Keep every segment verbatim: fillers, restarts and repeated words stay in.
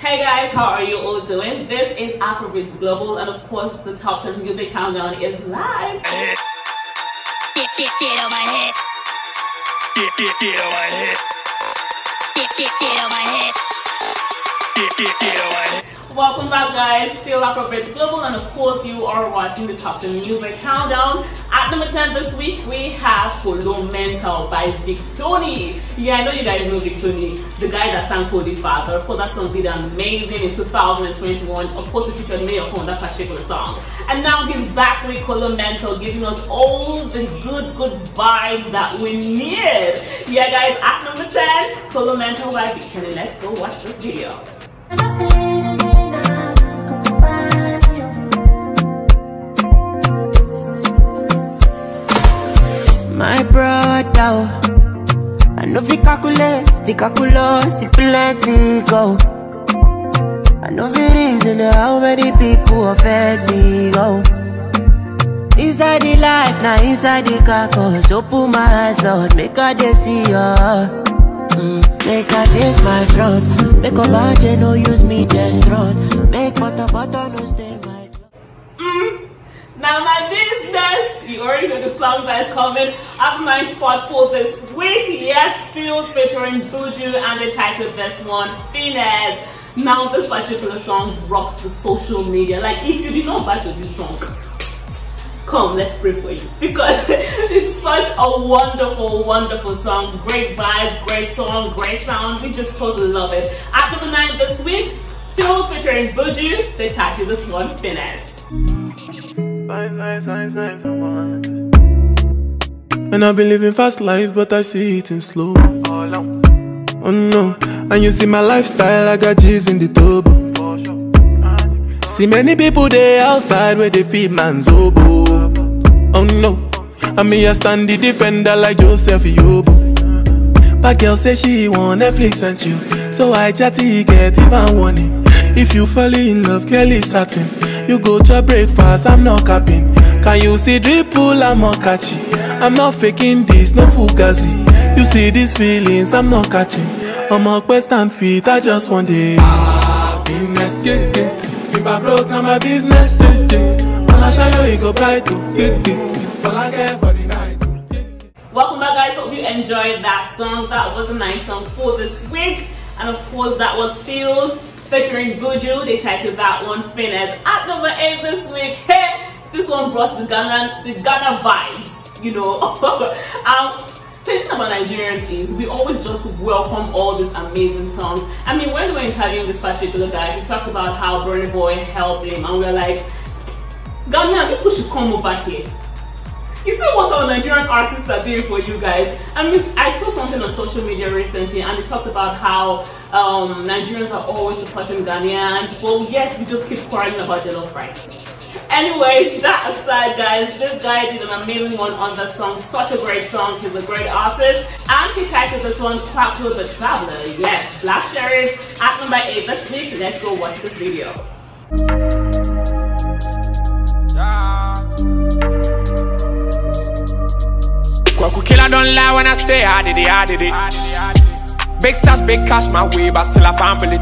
Hey guys, how are you all doing? This is Afrobeats Global, and of course, the top ten music countdown is live. Get, get, get on my head. Get, get, get on my head. Get, get, get on my head. Get, get, get on my head. Welcome back, guys. Still Afrobeats Global, and of course, you are watching the top ten music countdown. At number ten this week, we have Kolo Mental by Victony. Yeah, I know you guys know Victony, the guy that sang Holy Father. Of course, that song did amazing in two thousand twenty-one. Of course, it featured Mayorkun on that particular song. And now he's back with Kolo Mental, giving us all the good, good vibes that we need. Yeah, guys, at number ten, Kolo Mental by Victony. Let's go watch this video. My brother, I know the calculus, the calculus, the plenty go. I know the reason how many people affect me go. Inside the life, now inside the carcass, open my eyes, Lord, make a day see ya. Mm, make a taste my front, make a budget, no use me just run, make butter, butter, no stay my mm. Now my business, you already know the song that is coming up my spot for this week. Yes, Pheelz featuring Buju, and they titled this one Pheelz. Now this particular song rocks the social media. Like, if you did not battle this song, come, let's pray for you, because it's such a wonderful, wonderful song. Great vibes, great song, great sound. We just totally love it. After the night this week, Pheelz featuring Buju, they titled this one Pheelz. Five, five, five, five, five, and I've been living fast life, but I see it in slow. Oh no, oh, no. And you see my lifestyle, I got G's in the tub. Oh, sure. See many people there outside where they feed man's oboe. Oh no, and me I stand the defender like Joseph Yobo. But girl say she want Netflix and chill, so I chatty get even warning. If you fall in love, Kelly satin. You go to breakfast, I'm not capping. Can you see dripple, I'm not catchy. I'm not faking this, no fugazi. You see these feelings, I'm not catching. I'm a quest and feet, I just want it. Happiness, yeah, yeah. If I broke, now my business, yeah, yeah. All I shall you, go bright, yeah, yeah. All I care for the night. Welcome back, guys, hope you enjoyed that song. That was a nice song for this week. And of course, that was Pheelz featuring Buju, they titled that one Pheelz. At number eight this week, hey, this one brought the Ghana, the Ghana vibes, you know. um, Thing about Nigerians is we always just welcome all these amazing songs. I mean, when we were interviewing this particular guy, he talked about how Burna Boy helped him, and we were like, Ghana, people should come over here. You see what our Nigerian artists are doing for you guys. I mean, I saw something on social media recently, and they talked about how um, Nigerians are always supporting Ghanaians, but yet we just keep quarreling about jollof rice. Anyways, that aside, guys, this guy did an amazing one on the song. Such a great song. He's a great artist, and he titled this one "Kwaku the Traveler." Yes, Black Sherry. At number eight this week, let's go watch this video. Kwaku killer don't lie when I say I did it, I did it. Big stars, big cash my way, but still I fumble it.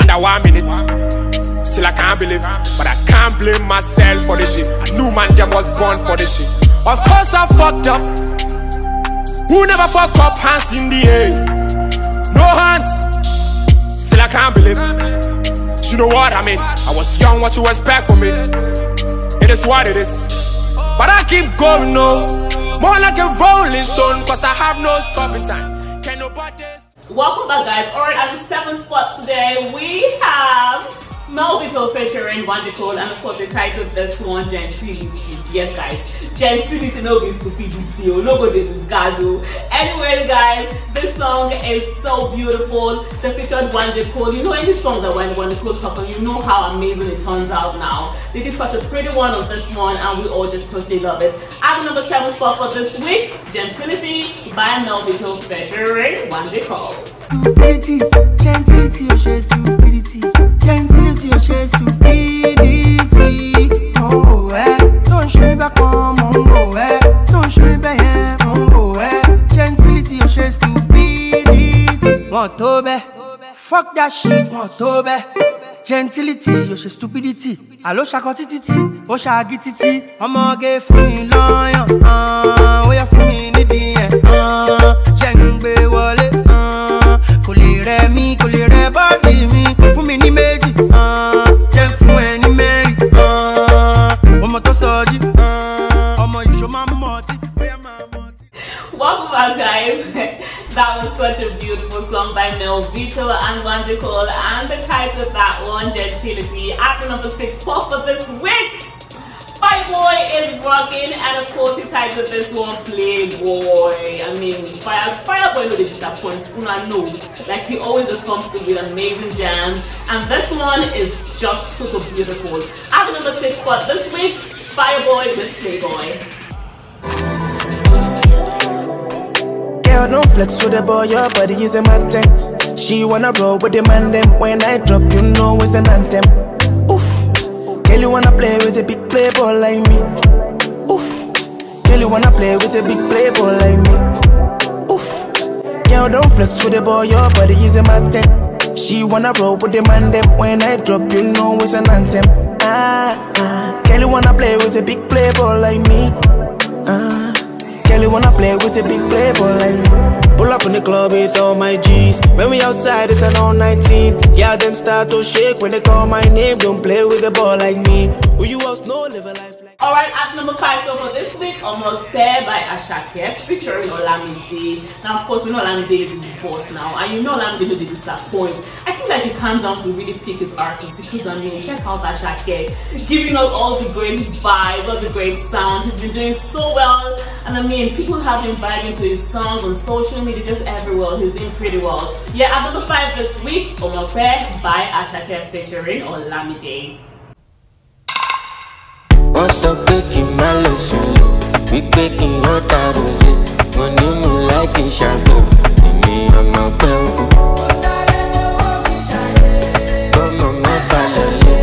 Under one minute, still I can't believe. But I can't blame myself for this shit. I knew man them was born for this shit. Of course I fucked up. Who never fuck up? Hands in the air, no hands. Still I can't believe. You know what I mean? I was young, what you expect from me? It is what it is, but I keep going no. More like a rolling stone, cause I have no stopping time. Can nobody... Welcome back, guys. Alright, at the seventh spot today, we have Melvitto featuring Wande Coal, and of course the title of this one, Gentility. Yes, guys. Gentility, no be stupidity, or nobody is gado. Anyway, guys, this song is so beautiful. They featured Wande Coal. You know, any song that Wande Coal covers, you know how amazing it turns out now. They did such a pretty one on this one, and we all just totally love it. At number seven spot for this week, Gentility by Melvitto featuring Wande Coal. Stupidity, gentility, you share stupidity. Gentility, you share stupidity. Oh, eh, don't show me back on. Oh, eh, don't show me back here. Oh, eh, gentility, you share stupidity. What, Tobe? Fuck that shit, Motobe. Gentility, your stupidity. Alo shakotiti, o shagititi. Omo ge fun mi loyan, ah, o ya fun mi nidi e, ah, jengbe wole, ah, ko le re mi, ko le re body mi, fun mi ni meji, ah, jen fun e ni meri, ah, omo to soji, ah, omo you show my moti, o ya my moti. Welcome back, guys. That was such a beautiful song by Melvitto and Wande Coal, and the title of that one, Gentility, at the number six spot for this week. Fireboy is rocking, and of course he titled this one Playboy. I mean, Fire Fireboy really disappoints, una no. Like, he always just comes through with amazing jams, and this one is just super beautiful. At the number six spot this week, Fireboy with Playboy. Girl, don't flex to the boy, your body is a mountain. She wanna roll with the man, then when I drop, you know it's an anthem. Oof, girl, you wanna play with a big playboy like me. Oof, girl, you wanna play with a big playboy like me. Oof, girl, don't flex to the boy, your body is a mountain. She wanna roll with the man, then when I drop, you know it's an anthem. Ah, ah, girl, you wanna play with a big playboy like me. Ah. Girl, you wanna play with a big playboy like me. Pull up in the club with all my G's. When we outside, it's an all nineteen. Yeah, them start to shake when they call my name. Don't play with a boy like me. Who you else know, live a life like. Alright, at number five, so for this week, Almost There by Asake featuring Olamide. Now, of course, we know Olamide is his boss now, and you know Olamide really disappoints. I feel like it comes down to really pick his artists, because I mean, check out Asake, giving us all the great vibes, all the great sound. He's been doing so well. And I mean, people have been vibing to his songs on social media, just everywhere. He's doing pretty well. Yeah, at number five this week, Olamide by Asake featuring Olamide. What's up, baking my lotion? We baking hot arrows. When you move like a shadow, me, I'm a pebble. Come on, my family.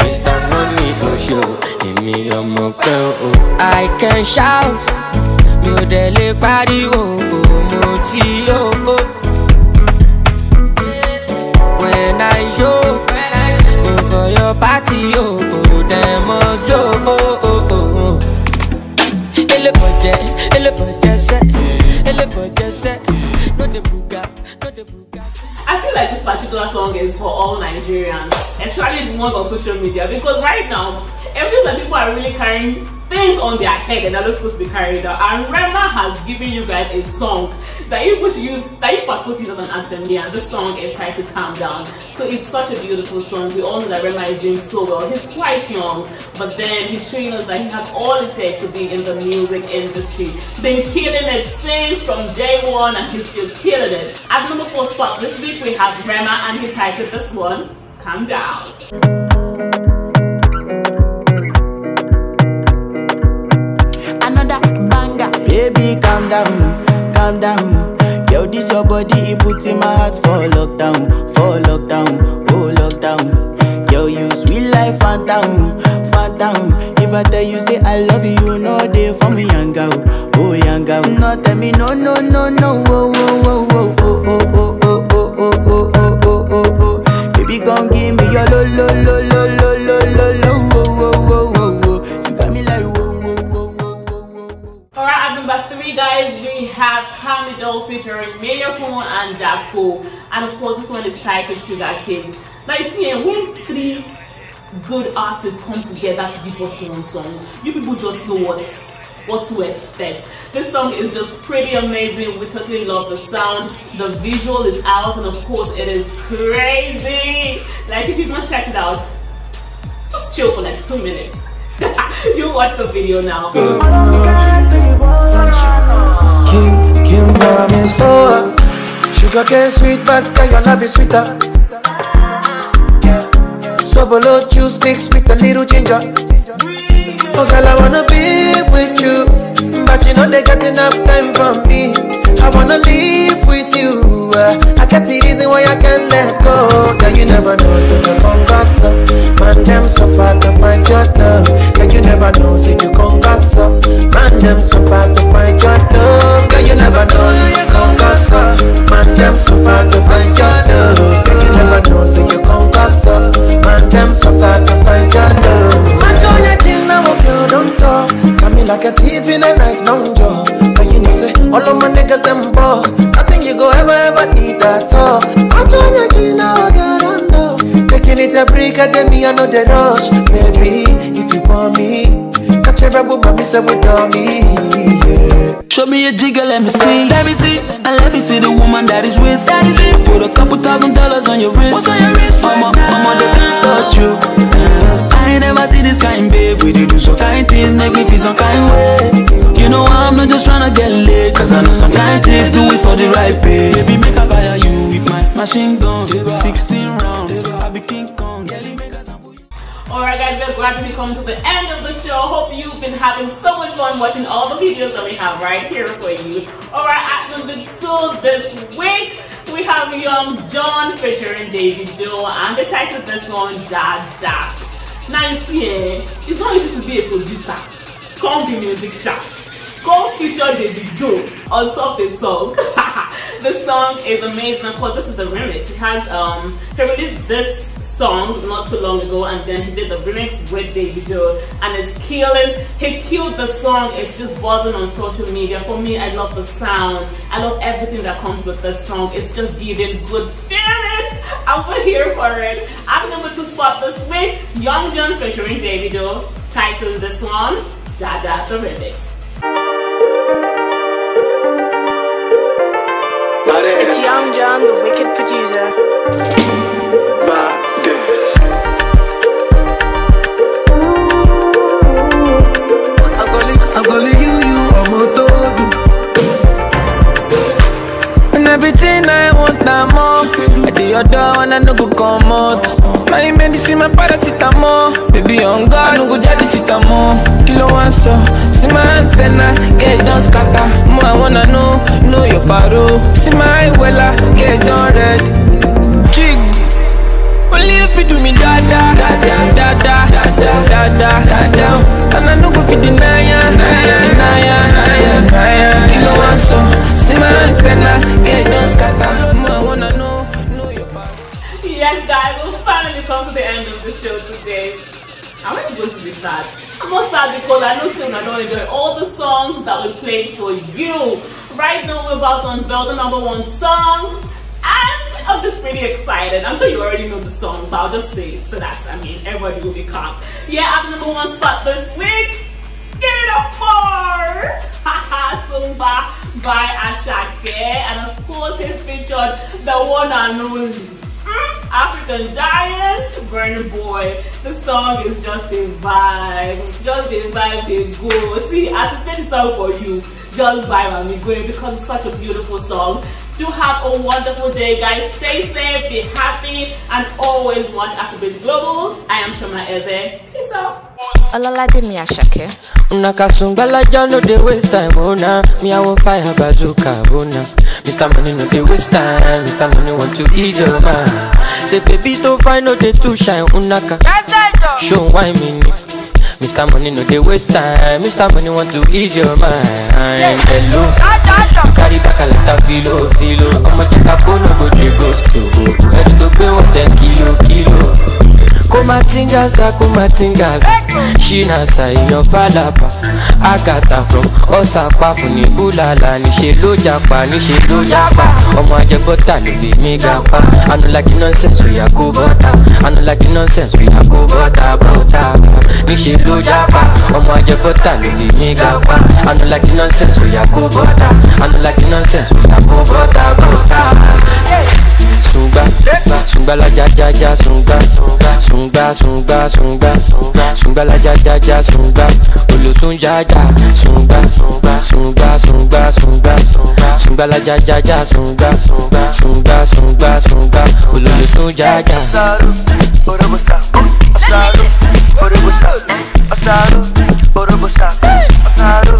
This time, money for show. Me, I'm a pebble. I can shout. You deliver party, oh, moti, oh. When I show, when I show for your party, oh, them all joke. I feel like this particular song is for all Nigerians, especially the ones on social media, because right now, every time people are really carrying things on their head and they're not supposed to be carried out. And Rema has given you guys a song that you should use, that you are supposed to use as an anthem. Yeah, this song is titled Calm Down. So it's such a beautiful song. We all know that Rema is doing so well. He's quite young, but then he's showing us that he has all it takes to be in the music industry. Been killing it since from day one, and he's still killing it. At number four spot this week, we have Rema, and he titled this one Calm Down. Baby, calm down, calm down. Yo, this your body, it puts in my heart for lockdown, for lockdown, oh lockdown. Yo, you sweet life, phantom, phantom. If I tell you, say I love you, no day for me, young girl, oh young girl. No, tell me, no, no, no, no, oh, oh, oh, oh, oh, oh, oh, oh, oh, oh, oh, oh, oh, oh. Baby, come give me your lo, lo, lo, lo, lo, lo, lo, lo, oh, oh, oh, oh. You got me like. Alright, at number three, guys, we have Camidoh featuring Mayorkun and Darko, and of course this one is titled Sugar Cane. Now you see, when three good artists come together to give us one song, you people just know what, what to expect. This song is just pretty amazing. We totally love the sound, the visual is out, and of course it is crazy. Like, if you don't check it out, just chill for like two minutes. You watch the video now. King, King, me so sugar cane sweet, but your love is sweeter. So below juice mixed with a little ginger. Oh girl, I wanna be with you, but you know they got enough time from me. I wanna live with you. I can't see reason why I can't let go. Girl, you never know, so you conquest up. Man, them so far to find your love. Girl, you never know, so you conquest up. Man, them so far to find your love. Girl, you never know, so you conquest up. Man, them so far to find your love. a break at me, I know the rush. Baby, if you want me, catch a rebel, but miss with me. Yeah. Show me a jigger, let me see. Let me see. And let me see the woman that is with. That is it. Put a couple thousand dollars on your wrist. What's on your wrist? Mama, right mama, they can't touch you. Uh, I ain't never see this kind, babe. We do some kind things, make me feel some kind way. You know, I'm not just trying to get laid, cause I know some kind things do it for the right pay. Baby, make a fire you with my machine gun. sixteen rounds. I be King Kong. Alright guys, we're glad to come to the end of the show. Hope you've been having so much fun watching all the videos that we have right here for you. Alright, at number two this week, we have Young John featuring Davido, and the title of this one, Dada. Now you see, it's not easy to be a producer. Come be music sharp. Come feature Davido on top of a song. This song is amazing. Of course, this is the remix. It has, um, he released this song not too long ago, and then he did the remix with Davido, and it's killing. He killed the song. It's just buzzing on social media. For me, I love the sound. I love everything that comes with this song. It's just giving good feeling, and we're here for it. At number two spot this week, Young John featuring Davido. Title this one, Dada the Remix. It's Young John, the wicked producer. Everything I want now more. I do your door and I no go come out. My medicine, my paracetamol. Baby on God, I no go jaddy sitamol. Kilo one so, see my antenna, get it done scatter. More I wanna know, know your paro. See my wella, get it done red. Jig, only if you do me da da da da da da da da da da. And I no go fit deny ya, deny ya, deny ya. Kilo one so, see my antenna. Yes guys, we've finally come to the end of the show today. Am I supposed to be sad? I'm not sad because I know soon I'm going to enjoy all the songs that we played for you. Right now we're about to unveil the number one song, and I'm just pretty excited. I'm sure you already know the song, but I'll just say it so that, I mean, everybody will be calm. Yeah, at the number one spot this week, give it up for Sungba by Asake, and of course he featured the one and only mm, African giant Burna Boy. The song is just a vibe, just a vibe they go. See, as a finished song for you, just vibe and be going because it's such a beautiful song. Do have a wonderful day, guys. Stay safe, be happy, and always watch Afrobeats Global. I am Chioma Ezeh. Peace out. Olamide mi Asake. Una kasumba la jano de waste time ona. Mi awo fire bazooka ona. Mister Money no dey waste time. Mister Money want to ease your mind. Say baby don't find no dey too shine una ka. Show why me. Mister Money no dey waste time. Mister Money want to ease your mind. Hello. Carry back a lot of filo filo. I'ma take a phone no go dey ghost you. Head to pay one ten kilo kilo. Kumatingaza, kumatingaza. Shina sai no falapa. Akata from Osapa funi bulala. Ni she lo japa, ni she lo japa. Omo aje bota lebi migapa. I don't like nonsense, we a go bota. I don't like nonsense, we a go bota bota. Ni she lo japa. Omo aje bota lebi migapa. I don't like nonsense, we a go bota. I don't like nonsense, we a go bota bota. Sungba, sungba la ja ja ja sungba, sungba sungba sungba, sungba la ja ja ja sungba, olo sunja ja sungba, sungba sungba sungba, sungba la ja ja ja sungba, sungba sungba sungba, olo sunja ja. Asaro, borobosa, asaro, borobosa, asaro, borobosa, asaro,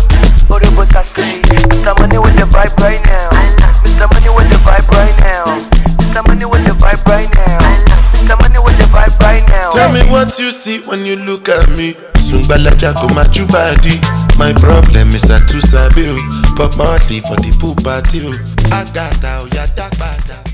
borobosa. Mister Money with the vibe right now. Mister Money with the vibe right now. Mister Money with the vibe right now. Mister Money with the vibe right now. Tell me what you see when you look at me. Sungba la jago machu badi. My problem is I too sabi. Pop money for the poop party. I got out ya dark bada.